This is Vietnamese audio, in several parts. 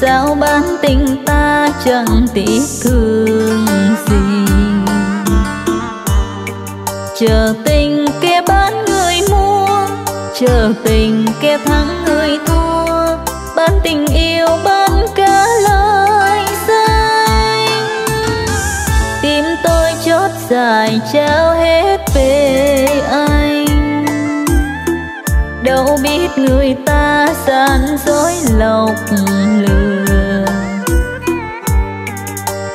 sao bản tình ta chẳng tiếc thương gì. Chờ tình kia bán người mua, chờ tình kia thắng người thua, bán tình yêu bán cả lời xanh. Tim tôi chót dài trao hết về anh, đâu biết người ta gian dối lọc lừa.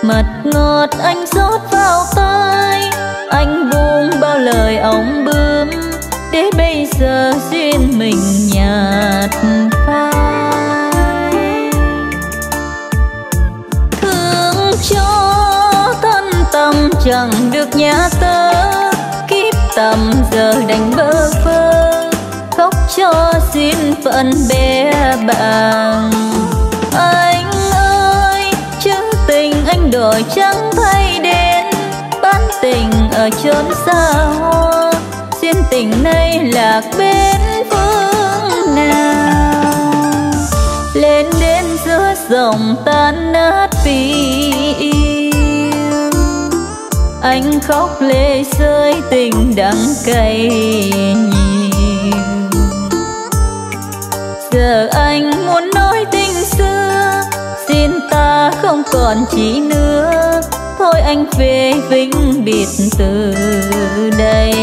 Mật ngọt anh rót vào tay, anh buông bao lời ống bướm, để bây giờ duyên mình nhạt phai. Thương cho thân tâm chẳng được nhã tơ, kiếp tầm giờ đành bơ phơ, khóc cho duyên phận bé bàng. Anh ơi, chữ tình anh đổi trắng thay đen, bán tình ở chốn xa hoa, duyên tình nay lạc bên phương nào. Lên đến giữa dòng tan nát vì yêu, anh khóc lê rơi tình đắng cay nhiều. Giờ anh muốn nói tình xưa, xin ta không còn chỉ nữa, thôi anh về vĩnh biệt từ đây.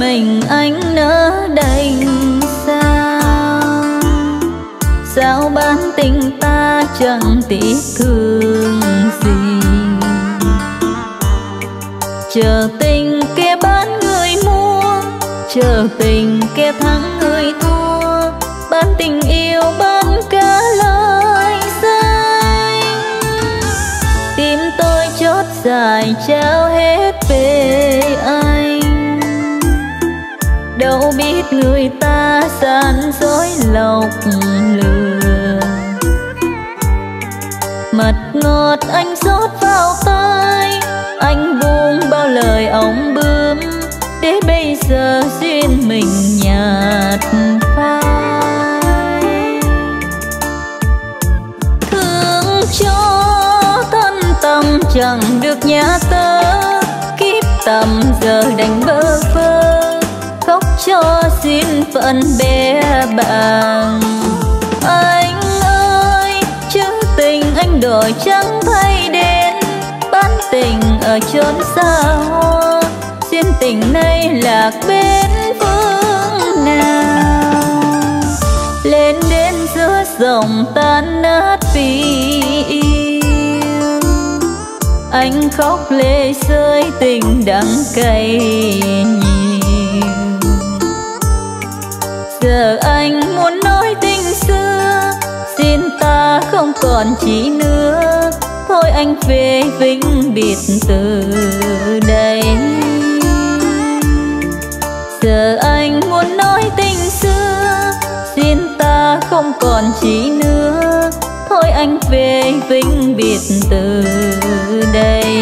Mình anh nỡ đành sao, sao bản tình ta chẳng tiếc thương gì. Chờ tình kia bán người mua, chờ tình kia thắng người thua, bán tình yêu bán cả lời sai. Tim tôi chót dài trao hết về anh, đâu biết người ta gian dối lọc lừa. Mật ngọt anh rót vào tay, anh buông bao lời ống bướm, để bây giờ duyên mình nhạt phai. Thương cho thân tâm chẳng được nhã tơ, kiếp tầm giờ đành bơ phơ, cho duyên phận bé bàng. Anh ơi, chữ tình anh đổi trắng thay đen, bán tình ở chốn xa hoa, duyên tình nay lạc bên phương nào. Lên đến giữa dòng tan nát vì yêu, anh khóc lê rơi tình đắng cay nhiều. Giờ anh muốn nói tình xưa, xin ta không còn chỉ nữa, thôi anh về vĩnh biệt từ đây. Giờ anh muốn nói tình xưa, xin ta không còn chỉ nữa, thôi anh về vĩnh biệt từ đây.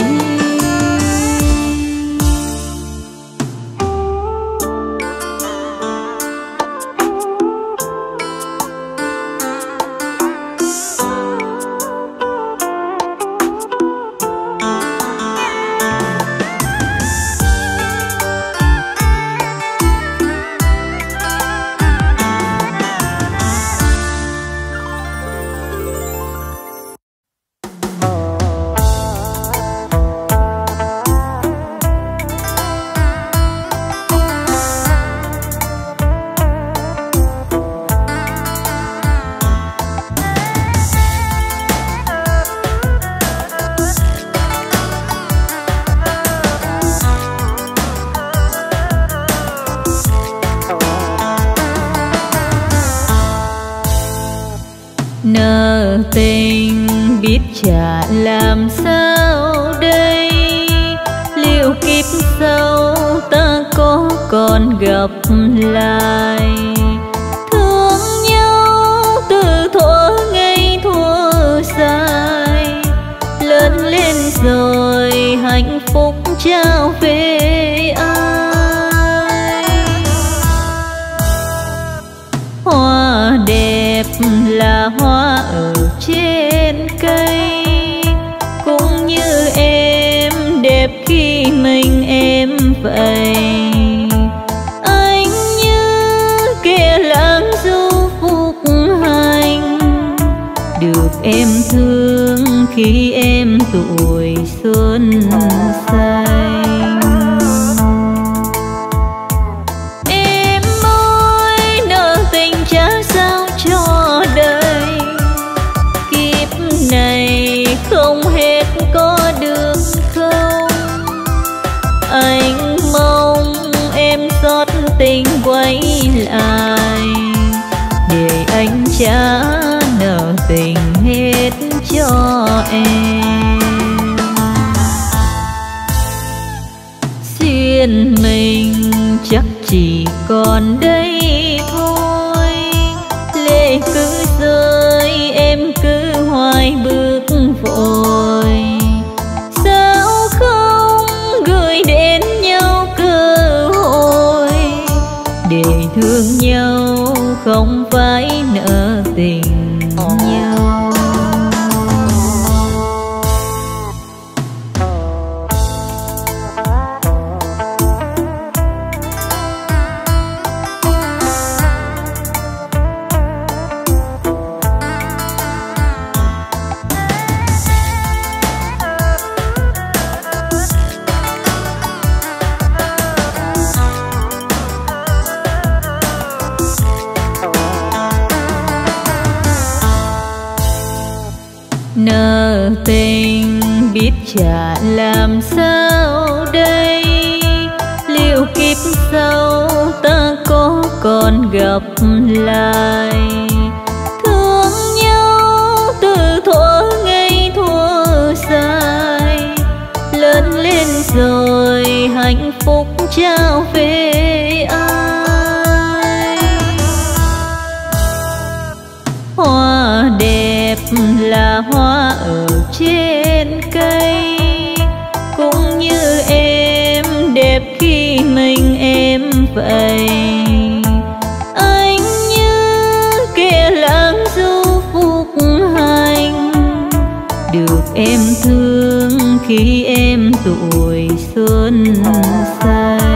biết trả làm sao đây, liệu kiếp sau ta có còn gặp lại. Thương nhau từ thuở ngày thuở dài, lớn lên rồi hạnh phúc trao về ai. Hoa đẹp là hoa ở trên cây, cũng như em đẹp khi mình em vậy. Anh như kẻ lãng du phục hành, được em thương khi em tuổi xuân say. Chả nợ tình hết cho em, duyên mình chắc chỉ còn đây thôi. Lệ cứ rơi em cứ hoài bước vội, sao không gửi đến nhau cơ hội để thương nhau không phải nợ tình nhau. Nợ tình biết trả làm sao đây, liệu kiếp sau ta có còn gặp lại. Thương nhau từ thuở ngày thuở dài, lớn lên rồi hạnh phúc trao về ai. Hoa đẹp là hoa ở trên cây, cũng như em đẹp khi mình em vậy. Anh như kẻ lãng du phục hành, được em thương khi em tuổi xuân say.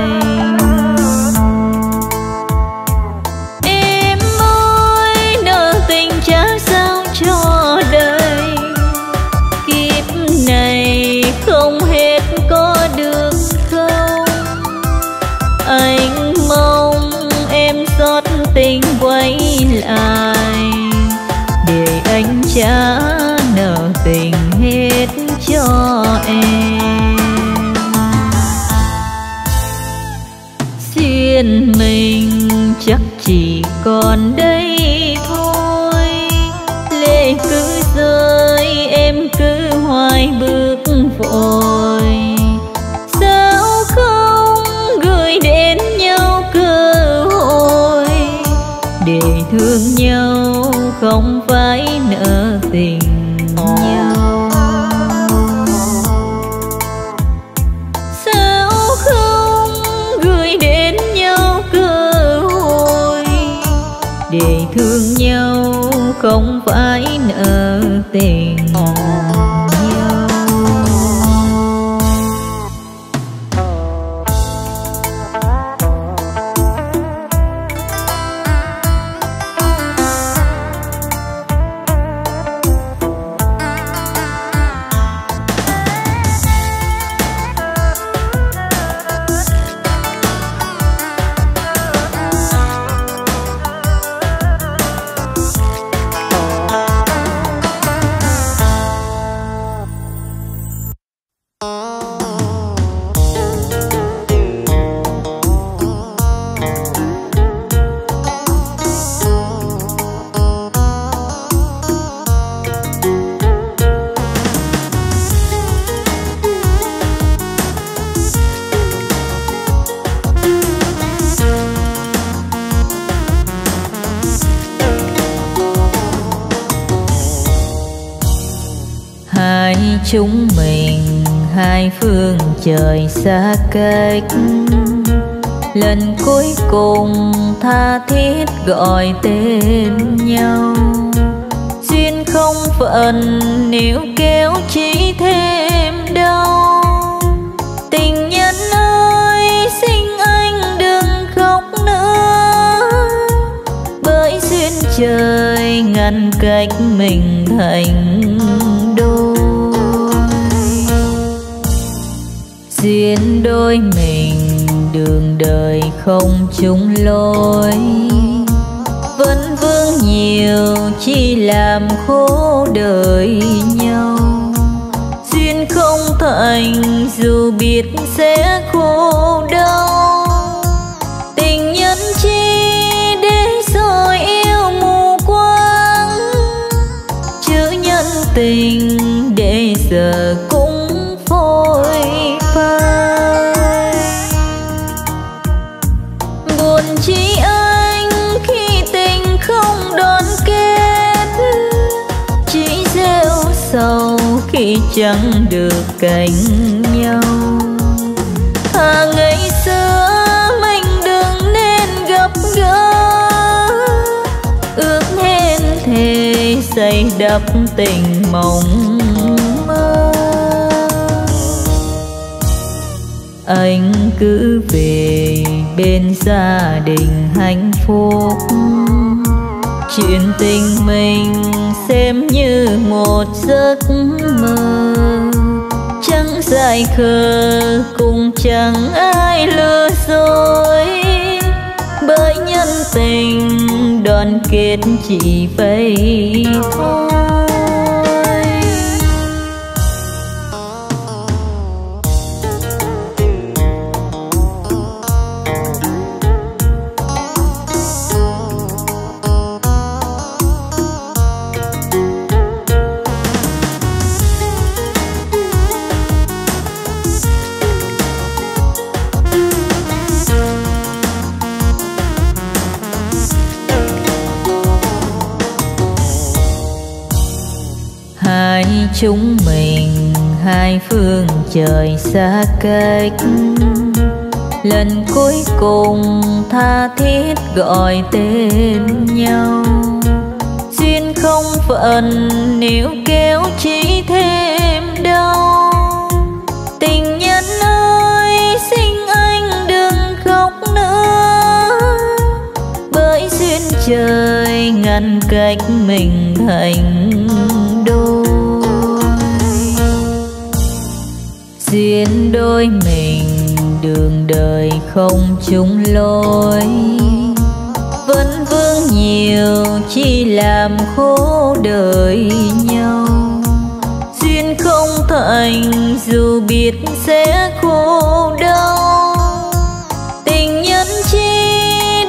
Ai để anh trả nợ tình hết cho em, duyên mình chắc chỉ còn đây thôi. Lệ cứ rơi em cứ hoài bước vội, sao không gửi đến nhau cơ hội để thương nhau không phải nợ tình nhau. Sao không gửi đến nhau cơ hội để thương nhau không phải nợ tình nhau. hai chúng mình hai phương trời xa cách. Lần cuối cùng tha thiết gọi tên nhau, duyên không phận níu kéo chỉ thêm đau. Tình nhân ơi xin anh đừng khóc nữa, bởi duyên trời ngăn cách mình thành đôi. Duyên đôi mình đường đời không chung lối, vẫn vương nhiều chỉ làm khổ đời nhau. Duyên không thành dù biết sẽ khổ đau, tình nhân chi để rồi yêu mù quáng. Chữ nhân tình để giờ cũng phôi phai, chỉ anh khi tình không đoàn kết, chỉ gieo sầu khi chẳng được cạnh nhau. À ngày xưa mình đừng nên gặp gỡ, ước hẹn thề xây đắp tình mộng mơ. Anh cứ về bên gia đình hạnh phúc, chuyện tình mình xem như một giấc mơ. Chẳng dại khờ cũng chẳng ai lừa dối, bởi nhân tình đoàn kết chỉ vậy thôi. Hai chúng mình hai phương trời xa cách. Lần cuối cùng tha thiết gọi tên nhau, duyên không phận níu kéo chỉ thêm đau. Tình nhân ơi xin anh đừng khóc nữa, bởi duyên trời ngăn cách mình thành đôi. Duyên đôi mình đường đời không chung lối, vẫn vương nhiều chỉ làm khổ đời nhau. Duyên không thành dù biết sẽ khổ đau, tình nhân chi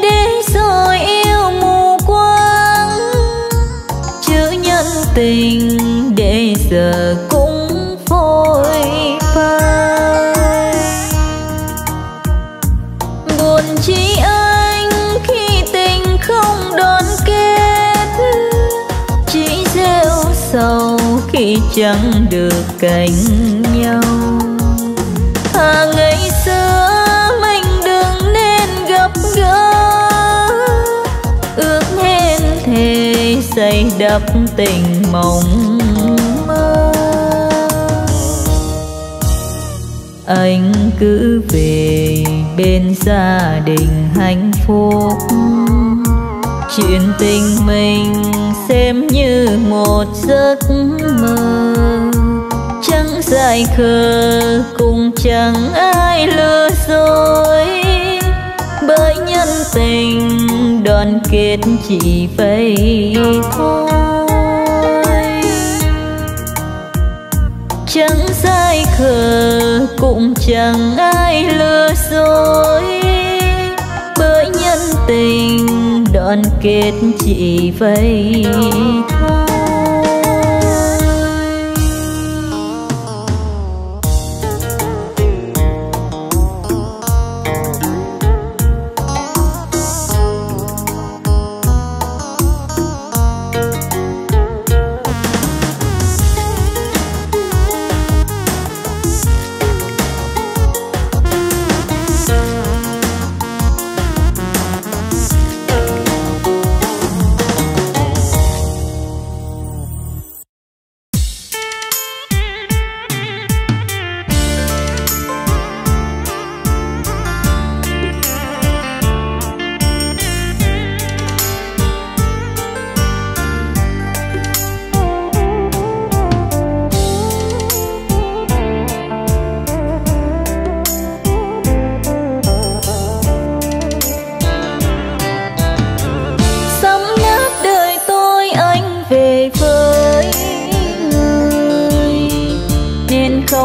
để rồi yêu mù quáng. Chữ nhân tình để giờ cũng phôi phai, buồn chỉ anh khi tình không đoàn kết, chỉ gieo sầu khi chẳng được cạnh nhau. À ngày xưa mình đừng nên gặp gỡ, ước hẹn thề xây đắp tình mộng mơ. Anh cứ về bên gia đình hạnh phúc, chuyện tình mình xem như một giấc mơ. Chẳng dại khờ cũng chẳng ai lừa dối, bởi nhân tình đoàn kết chỉ vậy thôi. Chẳng dại khờ cũng chẳng ai lừa dối, bởi nhân tình đoàn kết chỉ vậy thôi.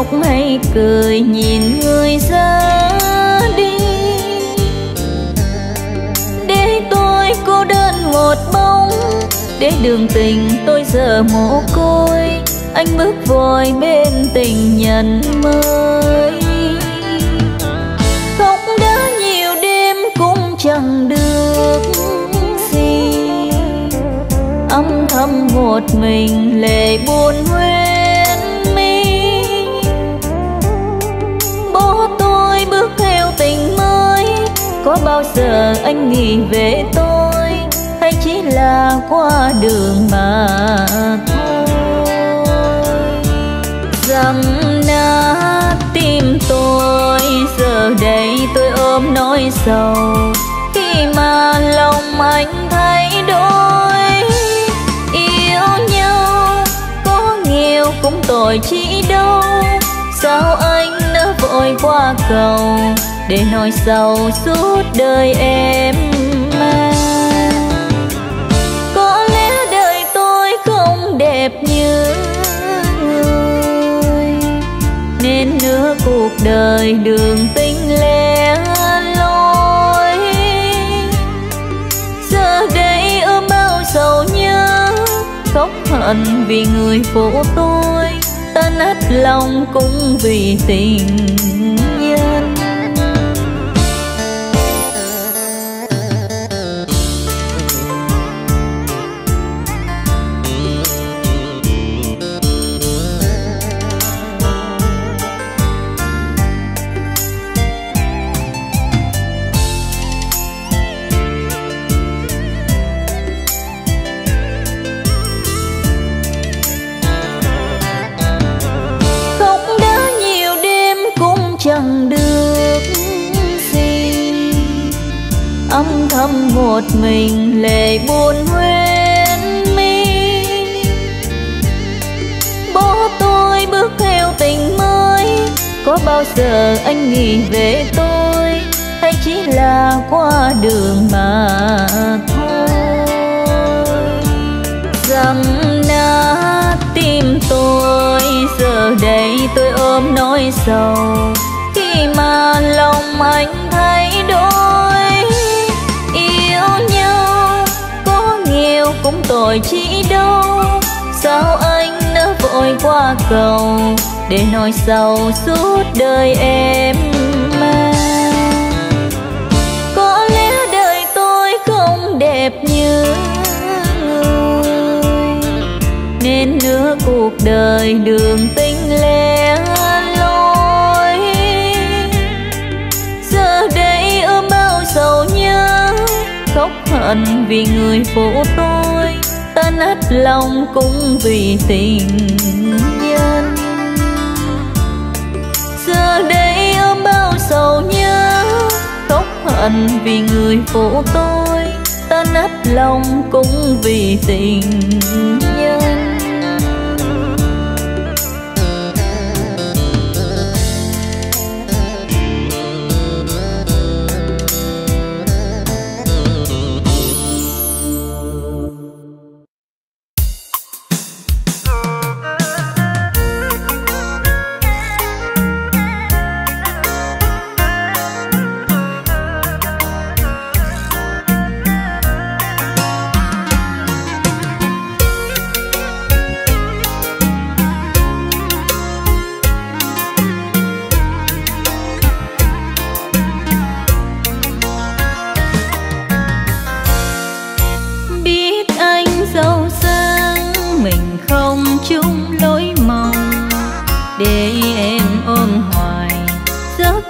khóc hay cười nhìn người ra đi, để tôi cô đơn một bóng, để đường tình tôi giờ mồ côi, anh bước vội bên tình nhân mới. Khóc đã nhiều đêm cũng chẳng được gì, âm thầm một mình lệ buồn nguyên mi. Bố tôi bước theo tình mới, có bao giờ anh nghĩ về tôi, hay chỉ là qua đường mà thôi. Dằm nát tim tôi, giờ đây tôi ôm nỗi sầu, khi mà lòng anh thay đổi. Yêu nhau có nhiều cũng tội chỉ đâu, sao anh nỡ vội qua cầu, để nỗi sầu suốt đời em mang. Có lẽ đời tôi không đẹp như nên nửa cuộc đời đường tình lẻ loi. Giờ đây ôm bao sầu nhớ, khóc hận vì người phụ tôi, ta nát lòng cũng vì tình nhân. Chẳng được gì, âm thầm một mình lệ buồn nguyên mi. Bố tôi bước theo tình mới, có bao giờ anh nghĩ về tôi, hay chỉ là qua đường mà thôi. Dằm nát tim tôi, giờ đây tôi ôm nỗi sầu, mà lòng anh thay đổi. Yêu nhau có nhiều cũng tội chỉ đâu, sao anh nỡ vội qua cầu, để nỗi sầu suốt đời em mang. Có lẽ đời tôi không đẹp như người, nên nửa cuộc đời đường tình lẻ loi. Sầu nhớ, khóc hận vì người phụ tôi, ta nát lòng cũng vì tình nhân. Giờ đây ôm bao sầu nhớ, khóc hận vì người phụ tôi, ta nát lòng cũng vì tình nhân.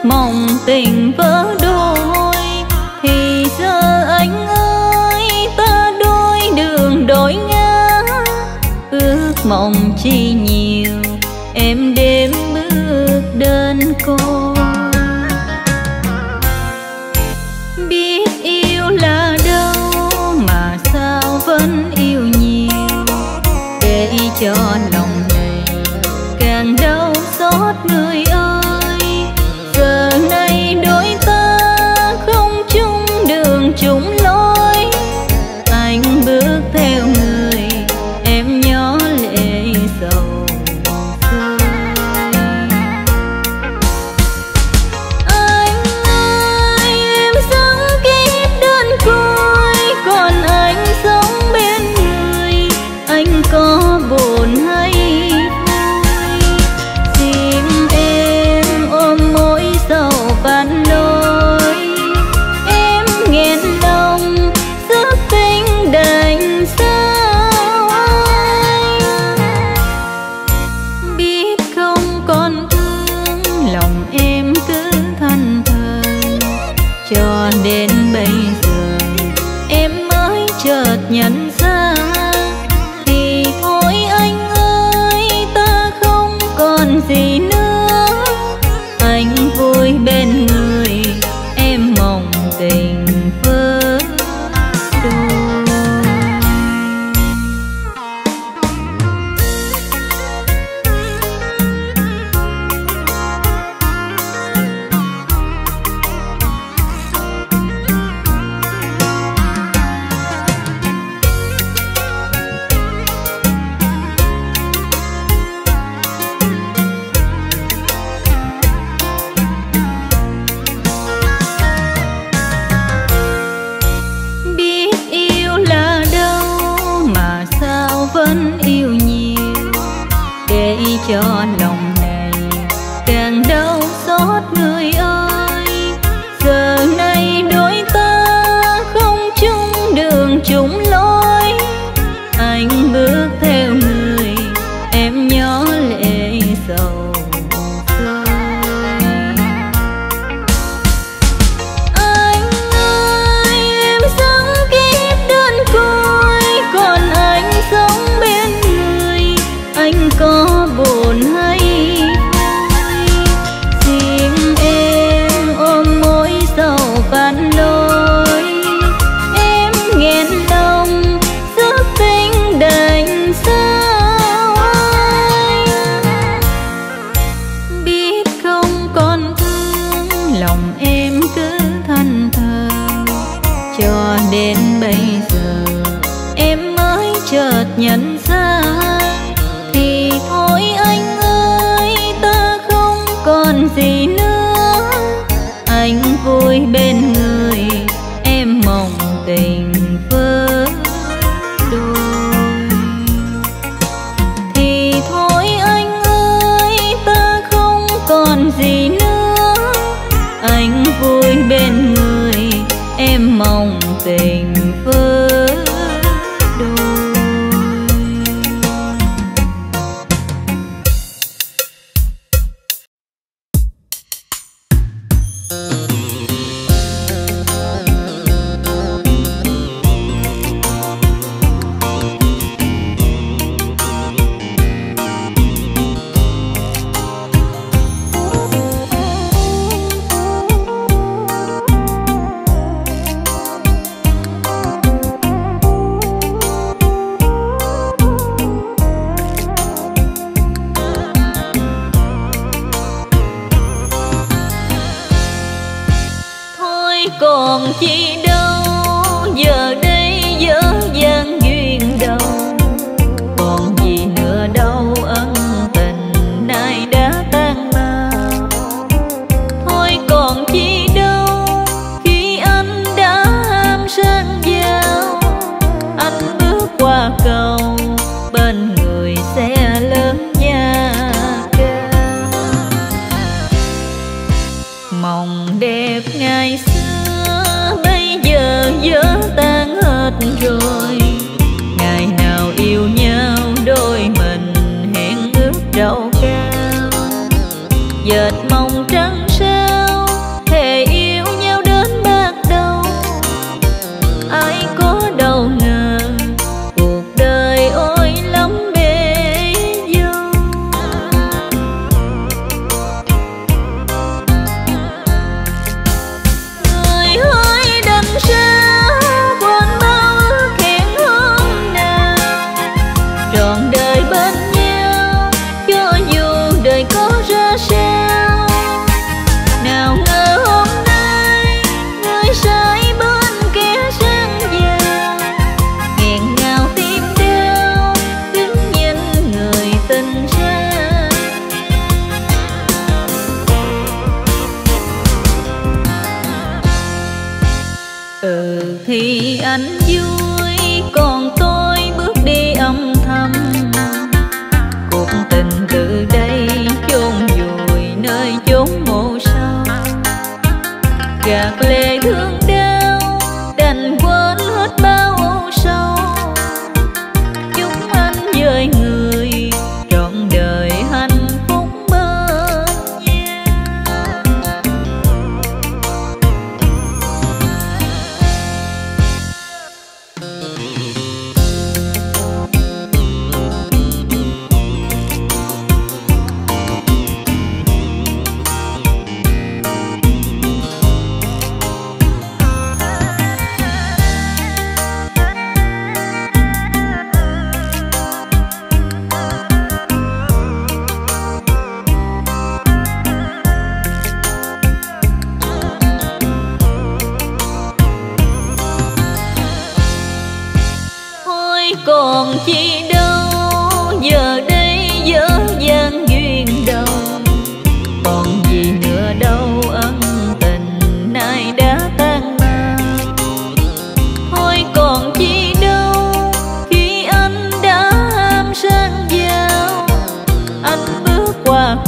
Mong tình vỡ đôi thì giờ anh ơi ta đôi đường đổi ngã, ước mong chi nhiều em đêm bước đơn côi. Biết yêu là đâu mà sao vẫn yêu nhiều, để cho lòng này càng đau xót người ơi. Chúng lối anh bước theo người em, nhỏ lệ sầu rơi. lòng này càng đau xót người ơi. Giờ này đôi ta không chung đường chung lối, anh bước theo người em nhỏ lệ sầu rơi. Anh ơi em sống kiếp đơn côi, còn anh sống bên người anh có buồn hay vui. Riêng em ôm mối sầu phản lối, em nghẹn lòng giấc tình đành sao anh. Biết không còn thương lòng em cứ than thờ, cho đến bây giờ em mới chợt nhận ra. Gì nữa anh vui bên người em mộng tình vỡ đôi, thì thôi anh ơi ta không còn gì nữa, anh vui bên người em mộng tình vỡ đôi. Còn chi đâu giờ đây dở dang duyên đâu, còn gì nữa đâu ân tình nay đã tan mau. Thôi còn chi đâu khi anh đã ham sơn giao, anh bước qua cầu bên người xe lớn nhà cao. Mộng đẹp ngày xưa gió tan hết rồi, ngày nào yêu nhau đôi mình hẹn ước đâu cao. Dệt mông trắng sao thề yêu nhau đến bắt đầu, ai có đâu ngờ cuộc đời ôi lắm bể dâu. Người hỏi đành sao thì anh vui, còn tôi bước đi âm thầm. Cuộc tình từ đây chôn vùi nơi chốn mộ sâu, gạt lệ thương đau đành quên hết bao âu sâu. Chúng anh với người trọn đời hạnh phúc mơ yeah.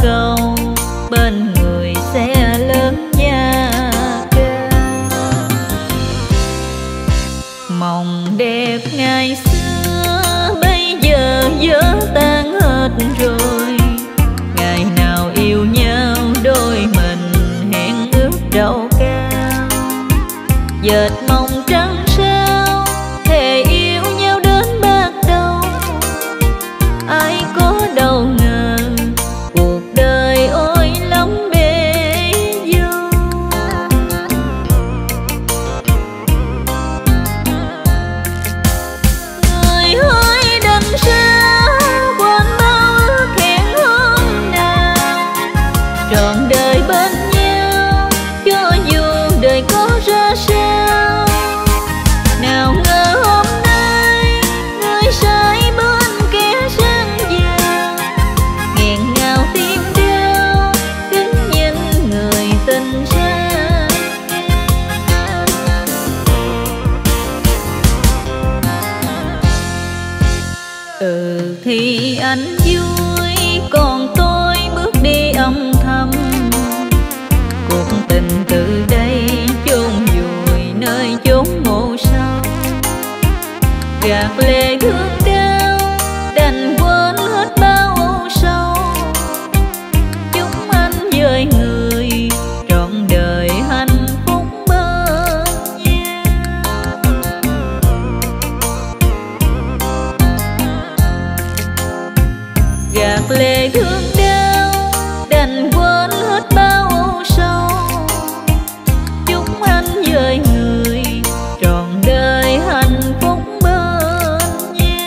câu bên người sẽ lớn nhà cao. Mộng đẹp ngày xưa bây giờ vỡ tan hết rồi. Ngày nào yêu nhau đôi mình hẹn ước đâu cao. Dệt mộng trắng sao thề yêu nhau đến bạc đầu. Ai có đâu ngờ cuộc đời ôi lắm bể dâu. Người hỡi đành xa quên bao ước hẹn hôm nào. Trọn đời bên nhau cho dù đời có ra sao. Nào ngờ hôm nay người sai bên kẻ sang giàu. Nghẹn ngào tim đau kính nhìn người tình ra. Ừ thì anh vui còn tôi bước đi âm thầm. Cuộc tình từ đây chôn vùi nơi chốn mộ sâu. Gạt lệ gương đau đành quên hết bao âu sâu. Chúng anh với người trọn đời hạnh phúc bên nhau. Gạt lệ gương đau đành quên hết bao âu sâu. Chúng anh với người trọn đời hạnh phúc bên nhau.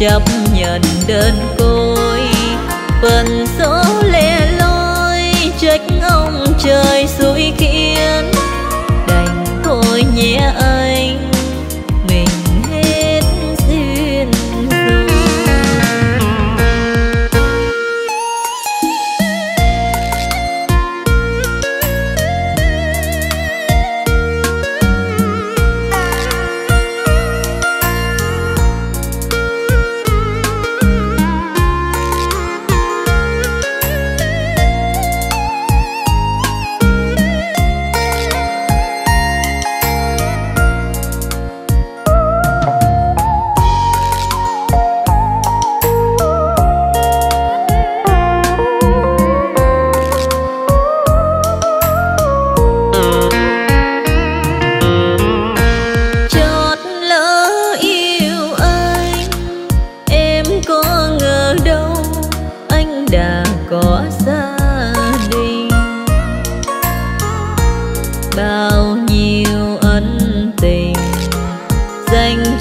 Chấp nhận đơn côi phần số lẻ loi trách ông trời xui khiến. Đành thôi nhé anh, mình hết duyên rồi.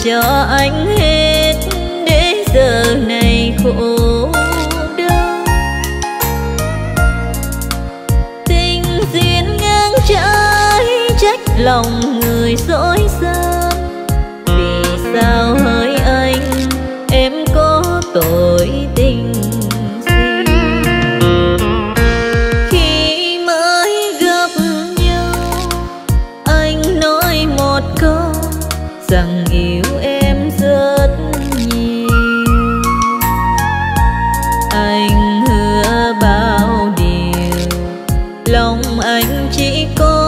cho anh hết để giờ này khổ đau. Tình duyên ngang trái trách lòng người dối gian. Vì sao hỡi anh em có tội tình gì? Khi mới gặp nhau anh nói một câu rằng yêu em rất nhiều. Anh hứa bao điều, lòng anh chỉ có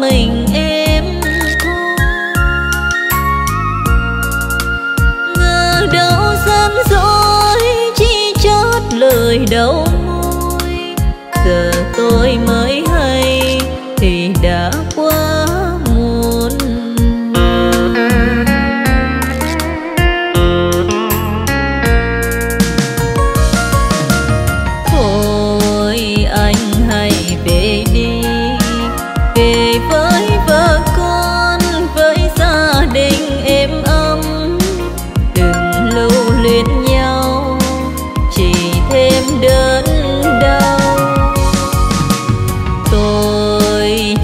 mình em thôi. Ngờ đâu gian dối chỉ chót lời đầu môi. Giờ tôi mới hay thì đã quá.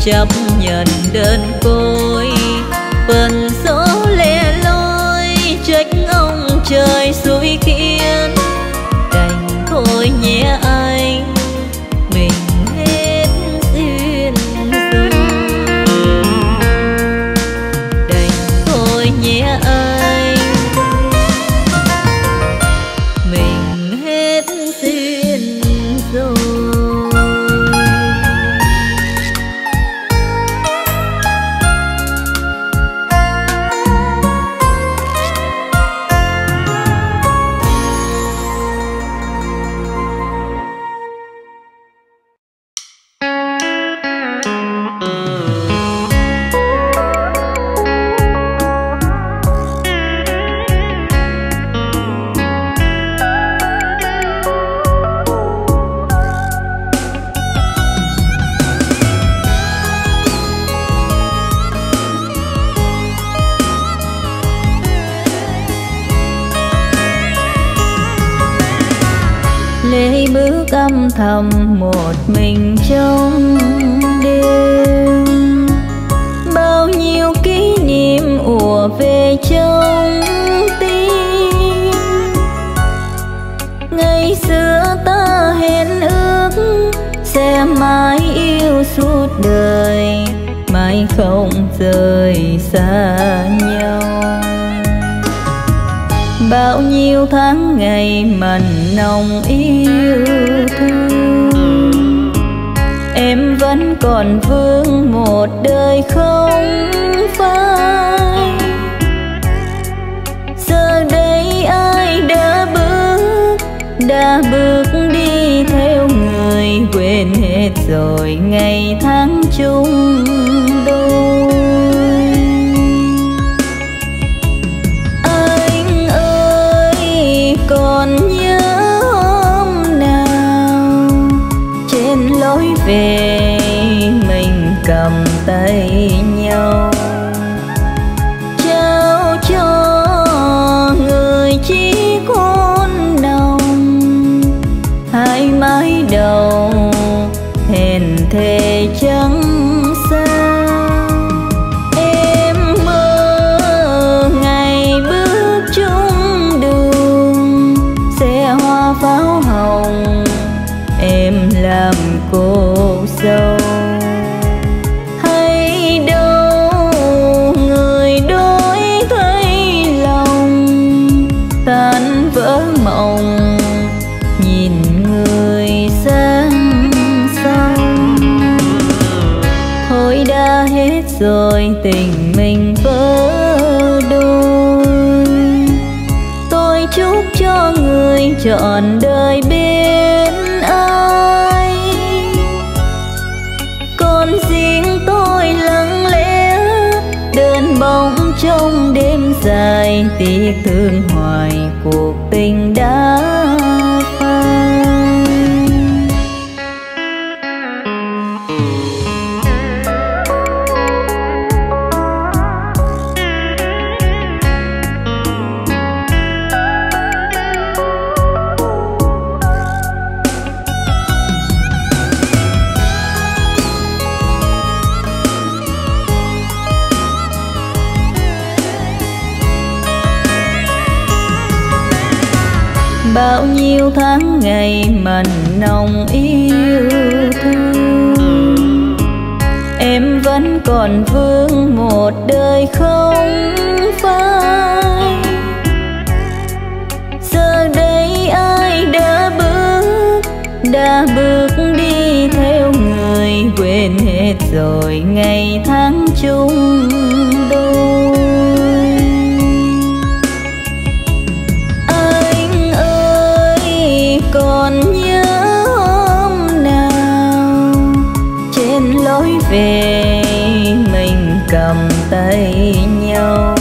Chấp nhận đơn côi, phần số lẻ loi trách ông trời xui khiến. Đành thôi nhé anh, mình hết duyên rồi. Đành thôi nhé anh, mình hết duyên rồi. Lê bước âm thầm một mình trong đêm, bao nhiêu kỷ niệm ùa về trong tim. Ngày xưa ta hẹn ước sẽ mãi yêu suốt đời, mãi không rời xa nhau. Bao nhiêu tháng ngày mặn nồng yêu thương, em vẫn còn vương một đời không phai. Giờ đây ai đã bước đi theo người, quên hết rồi ngày tháng chung đôi. Còn nhớ hôm nào trên lối về mình cầm tay nhau, trao cho người chiếc hôn nồng. Hai mái đầu hẹn thề chẳng xa, em mơ ngày bước chung pháo hồng, em làm cô dâu. Hay đâu người đổi thấy lòng, tan vỡ mộng nhìn người sang sông. Thôi đã hết rồi tình mình vỡ đôi, tôi chúc cho người trọn đời bên ai. Còn riêng tôi lặng lẽ đơn bóng trong đêm dài, tiếc thương hoài cuộc tình đã phai. bao nhiêu tháng ngày mình nồng yêu thương, em vẫn còn vương một đời không phai. Giờ đây ai đã bước đi theo người, quên hết rồi ngày tháng chung đôi. Anh ơi còn nhớ hôm nào trên lối về mình cầm tay nhau,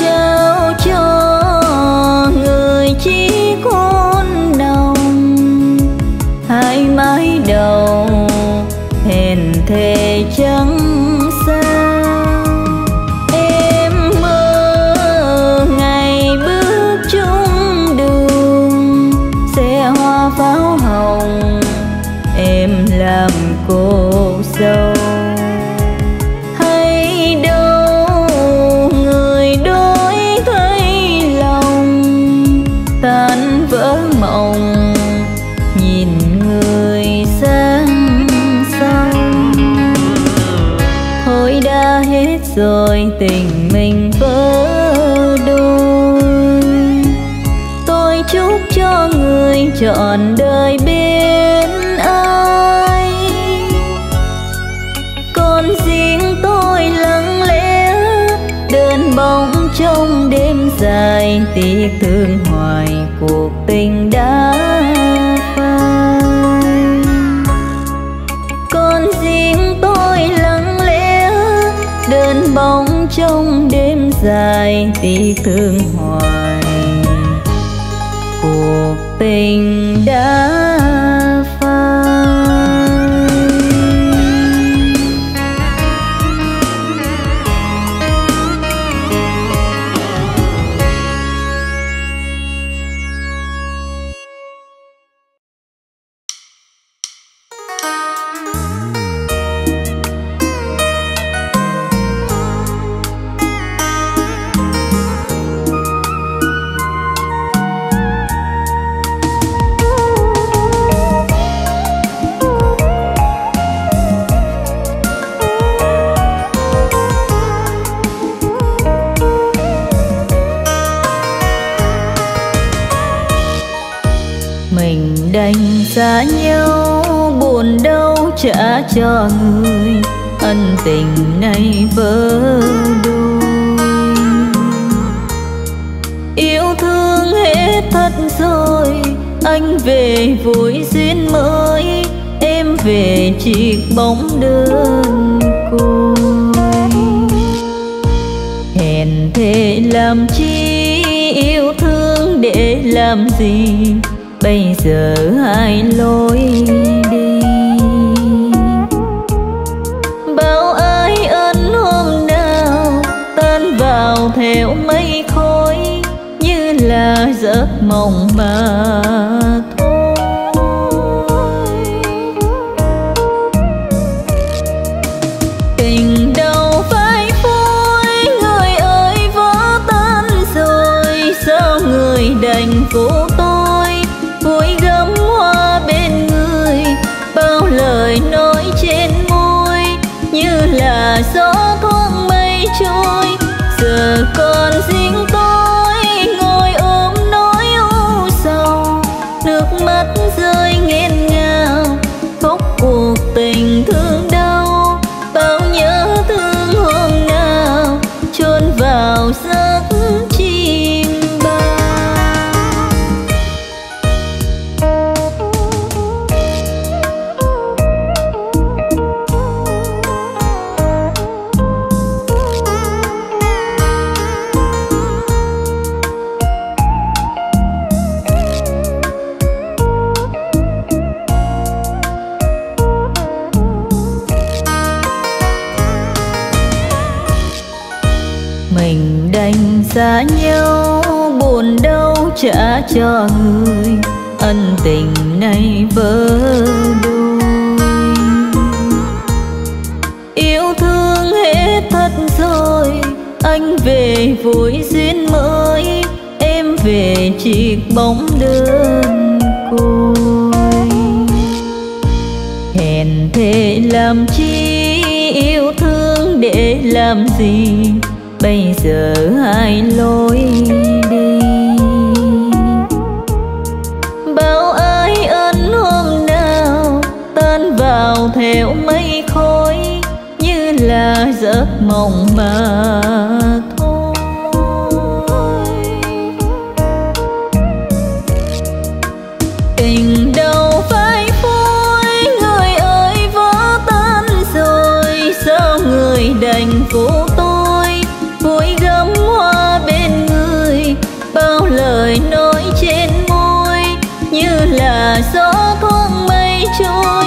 trao cho người chỉ con nồng hai mái đầu hẹn thề trắng xa. Em mơ ngày bước chung đường xe hoa pháo hồng, em làm cô dâu. Hay đâu người đổi thấy lòng tan vỡ mộng, nhìn người sang sông. Thôi đã hết rồi tình mình vỡ đôi, tôi chúc cho người trọn đời bên ai. Còn riêng tôi lặng lẽ đơn bóng trong đêm dài, tiếc thương hoài cuộc tình đã phai. Còn riêng tôi lặng lẽ đơn bóng trong đêm dài, tiếc thương hoài cuộc tình đã phai. Đành xa nhau buồn đau trả cho người, ân tình này vỡ đôi. Yêu thương hết thật rồi, anh về vui duyên mới, em về chiếc bóng đơn côi. Hẹn thề làm chi, yêu thương để làm gì, bây giờ hai lối đi. Bao ai ân hôm nào tan vào theo mây khói, như là giấc mộng mà thôi. Tình đâu phải phôi, người ơi vỡ tan rồi, sao người đành cố gió thoáng mây trôi. Giờ còn riêng tôi ngồi ôm nỗi u sầu, nước mắt rơi nghẹn ngào khóc cuộc tình thương đau. Bao nhớ thương hôm nào chôn vào giấc chim bao. Đành xa nhau buồn đau trả cho người, ân tình này vỡ đôi. Yêu thương hết thật rồi, anh về vui duyên mới, em về chiếc bóng đơn côi. Hèn thề làm chi yêu thương để làm gì, bây giờ hai lối đi. Bao ai ân hôm nào tan vào theo mây khói, như là giấc mộng mà đành cố tôi vui gấm hoa bên người. Bao lời nói trên môi như là gió thoáng mây trôi,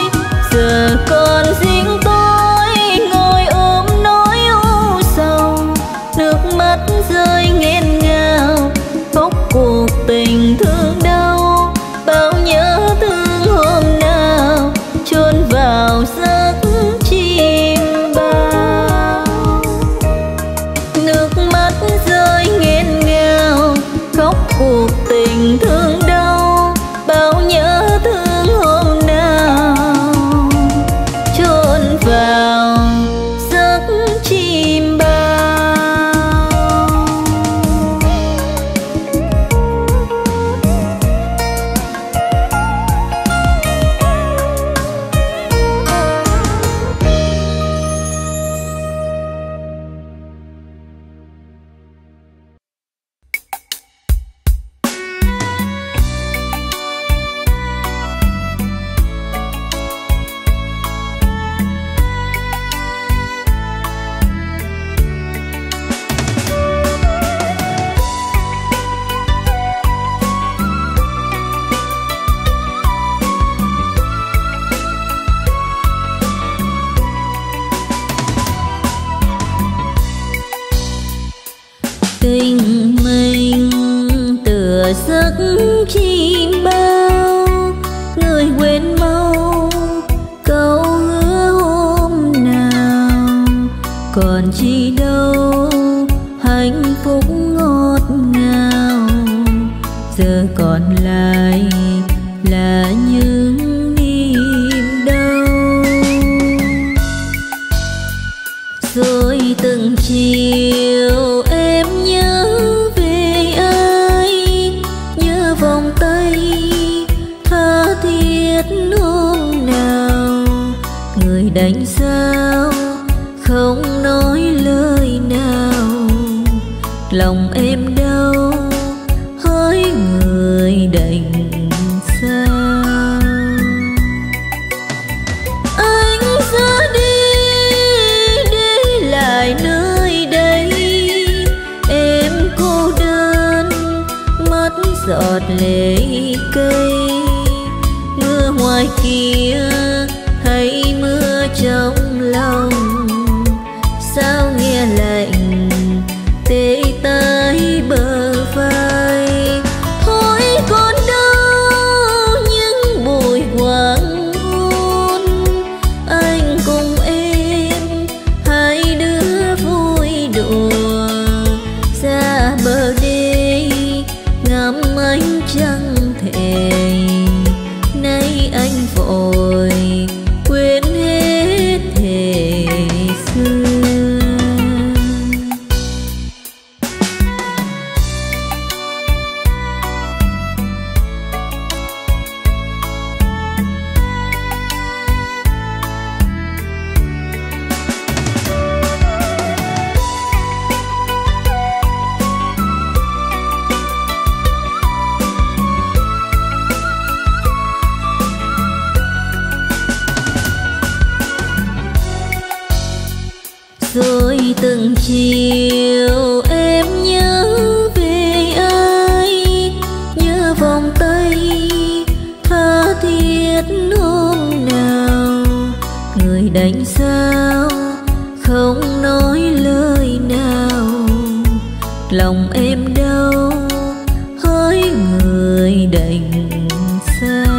giờ còn riêng tôi ngồi ôm nỗi u sầu. Nước mắt rơi nghẹn ngào khóc cuộc tình thương đau, bao nhớ thương hôm nào chôn vào giấc thương đau, bao nhớ thương hôm nào chôn vào giấc chim bao. Giấc chim bao người quên mau câu hứa hôm nào, còn chi đâu hạnh phúc ngọt ngào. Giờ còn lại là những niềm đau, rồi từng chiều em nhớ đánh sao không nói lời nào. Lòng em đau hỡi người đành sao. Anh ra đi để lại nơi đây, em cô đơn mắt giọt lệ cây. Mưa ngoài kia thấy mưa trong lòng, sao nghe lạnh tê tái bờ vai. Thôi còn đâu những buổi hoàng hôn, anh cùng em hai đứa vui đùa. Ra bờ đê ngắm ánh trăng thề, nay anh vội quên từng chiều. Em nhớ về ai, nhớ vòng tay tha thiết hôm nào. Người đánh sao không nói lời nào. Lòng em đau hỡi người đành sao.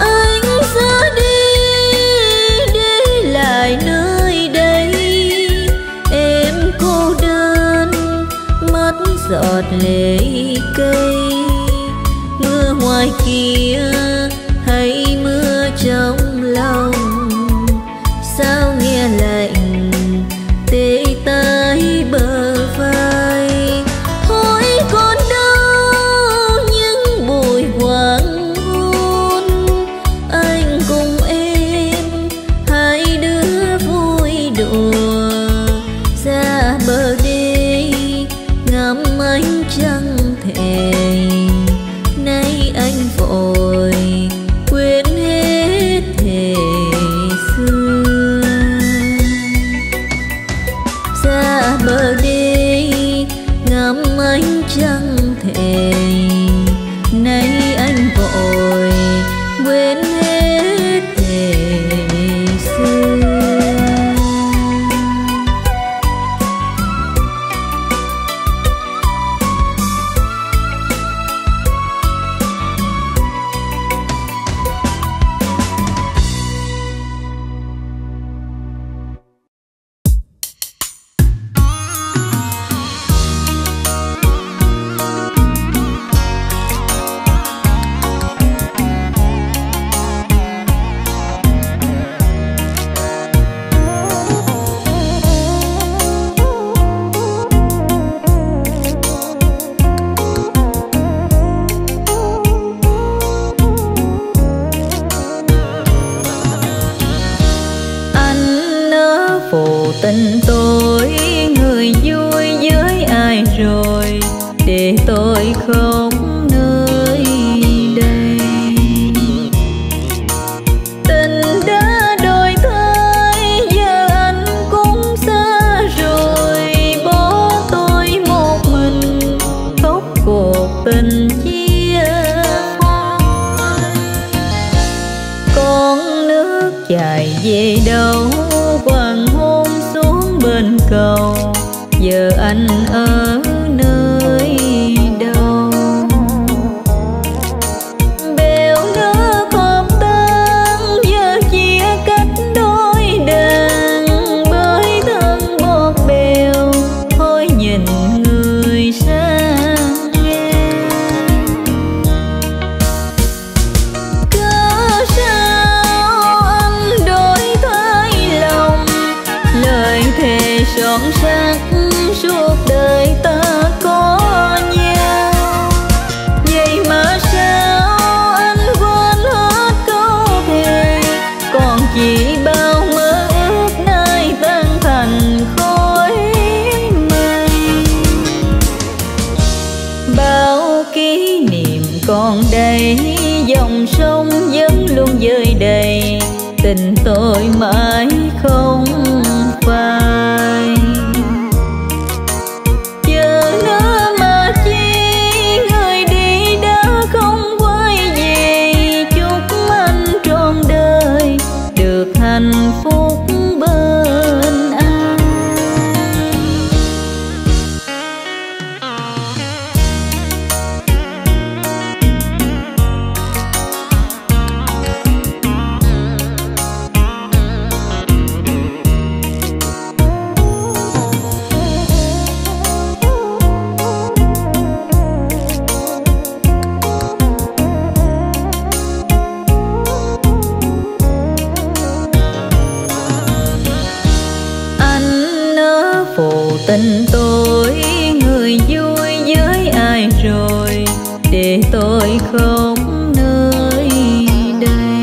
Anh ra đi lệ cây. Mưa ngoài kia hãy mưa trong lòng, sao nghe lạnh tê tái bờ vai. Thôi còn đâu những buổi hoàng hôn, anh cùng em hai đứa vui đùa ra bờ đê ngắm ánh trăng thề. Nay anh vội quên hết thề xưa, ra bờ đê ngắm ánh trăng thề. Nay anh vội quên hết thề xưa. Tình tôi người vui với ai rồi, để tôi không nơi đây. Tình đã đổi thay, giờ anh cũng xa rồi, bỏ tôi một mình khóc cuộc tình chia phai. Con nước chảy về đâu, cầu giờ anh ở nơi đâu. Bèo nước hợp tan, giờ chia cách đôi đàn, bởi thân bọt bèo thôi nhìn người xa ngang. Cớ sao anh đổi thay lòng, lời thề son sắc suốt đời ta có nhau. Vậy mà sao anh quên hết câu thề, còn chỉ bao mơ ước nay tan thành khói mây. Bao kỷ niệm còn đây, dòng sông vẫn luôn dơi đầy, tình tôi mãi không phai. Chờ nữa mà chi người đi đã không quay về, chúc anh trọn đời được hạnh phúc bên anh. Tình tôi người vui với ai rồi, để tôi không nơi đây.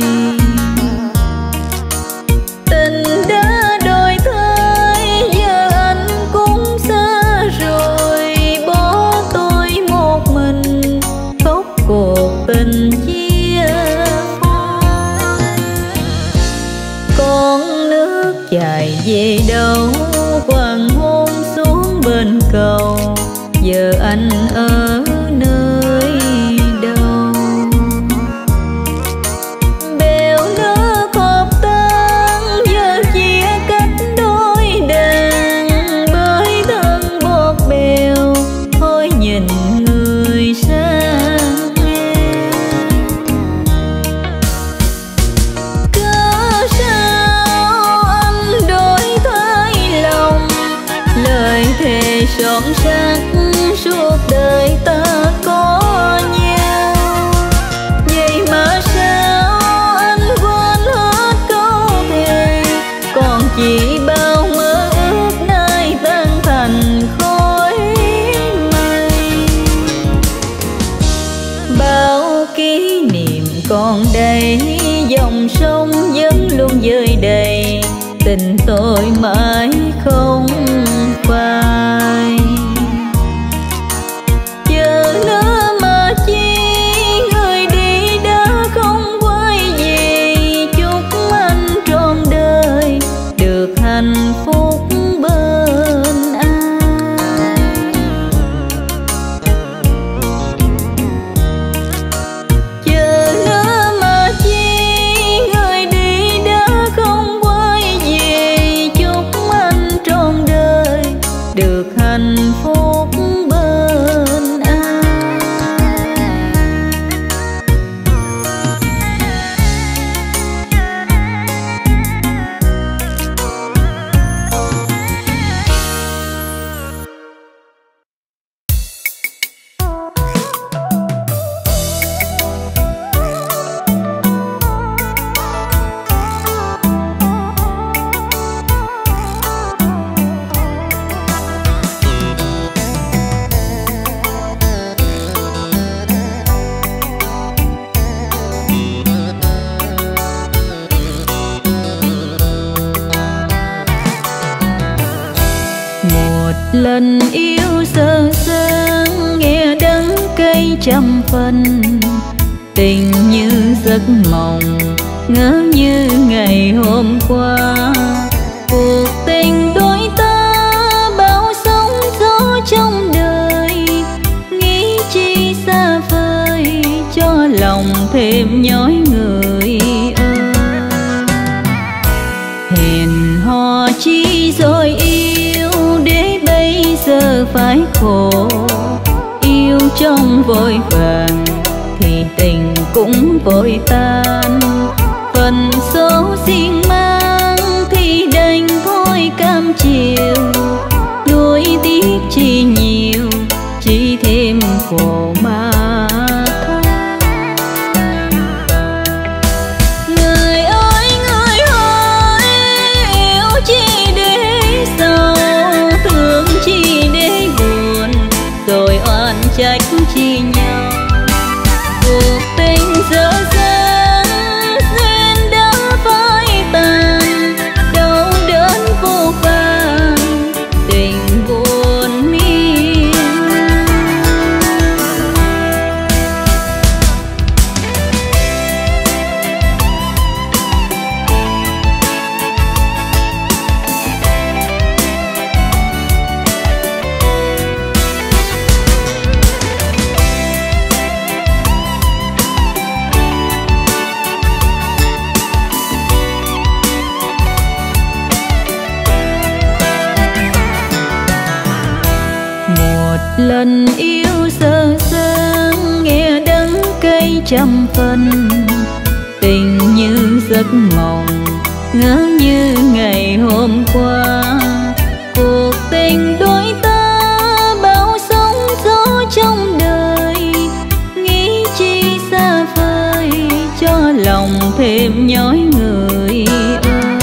Tình đã đổi thay, giờ anh cũng xa rồi, bỏ tôi một mình khóc cuộc tình chia phai. Con nước chảy về đâu, hoàng hôn bên cầu giờ anh ở nơi đâu. Bèo nước hợp tan, giờ chia cách đôi đàn, bởi thân bọt bèo thôi nhìn người xa ngang. Cớ sao anh đổi thay lòng, lời thề son sắc suốt đời Lần yêu sơ sơ nghe đắng cay trăm phần, tình như giấc mộng ngỡ như ngày hôm qua. Cuộc tình đôi ta bao sóng gió trong đời, nghĩ chi xa vời cho lòng thêm nhói người ơi. Hẹn hò chi rồi phải khổ, yêu trong vội vàng thì tình cũng vội tan. Phần số riêng mang thì đành thôi cam chịu, nuối tiếc chi nhiều chỉ thêm khổ mà. Trách chi nhau cuộc tình dở dang, duyên đã phai tàn, đau đớn vô vàn tình buồn miên. Lần yêu sơ sơ nghe đắng cay trăm phần, tình như giấc mộng ngỡ như ngày hôm qua. Cuộc tình đôi ta bao sóng gió trong đời, nghĩ chi xa vời cho lòng thêm nhói người ơi.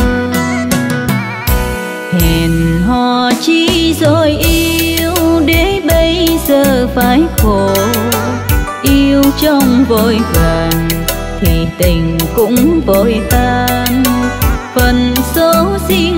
Hẹn hò chi rồi phải khổ, yêu trong vội vàng thì tình cũng vội tan. Phần số riêng